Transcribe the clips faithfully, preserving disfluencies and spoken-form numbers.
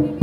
Thank you.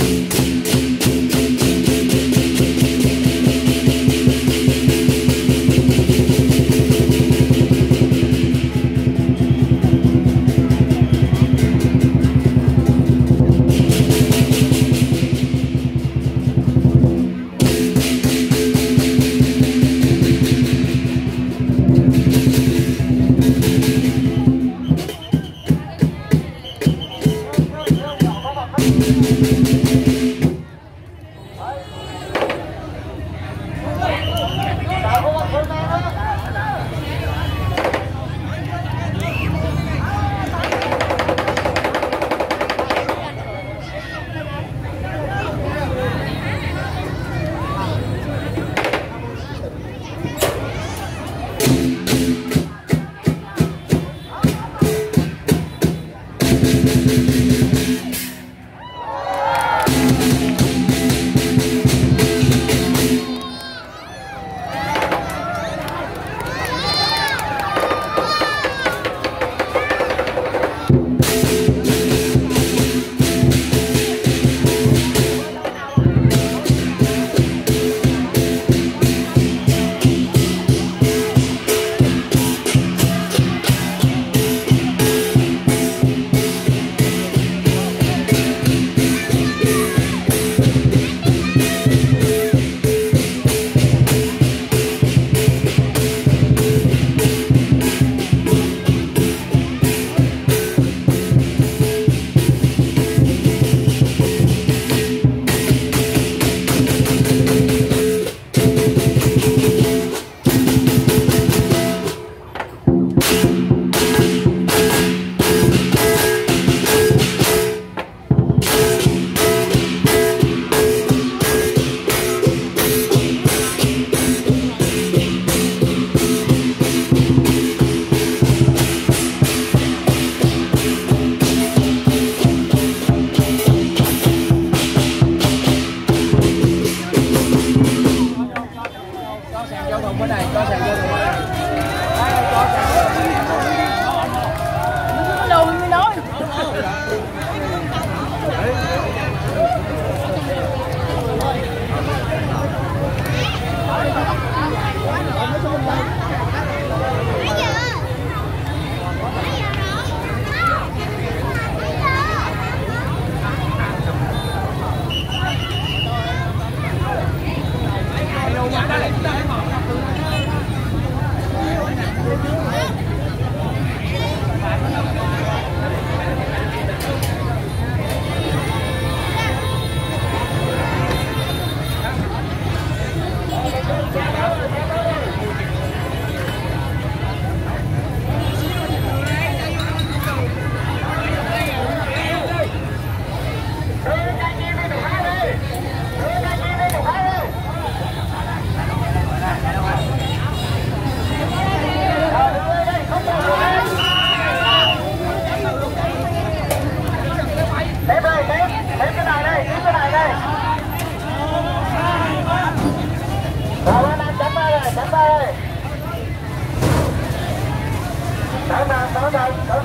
Hãy subscribe cho kênh Ghiền Mì Gõ để không bỏ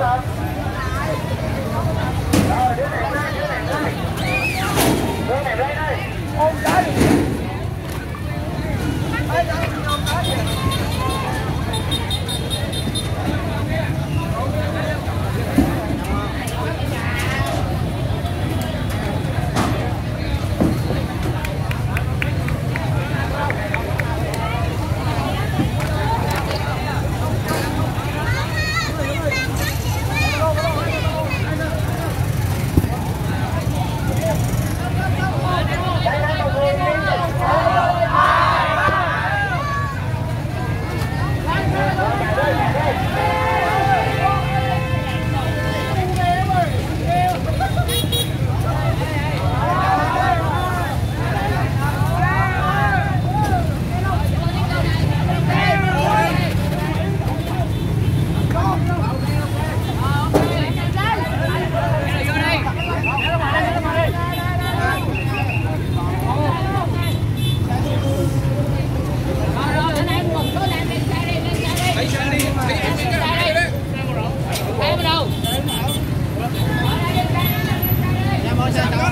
lỡ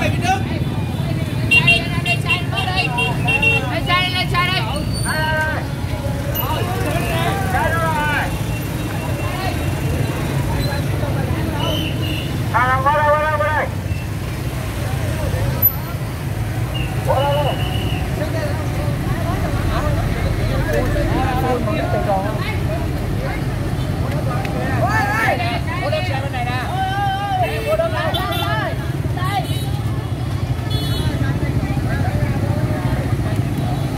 những video hấp dẫn.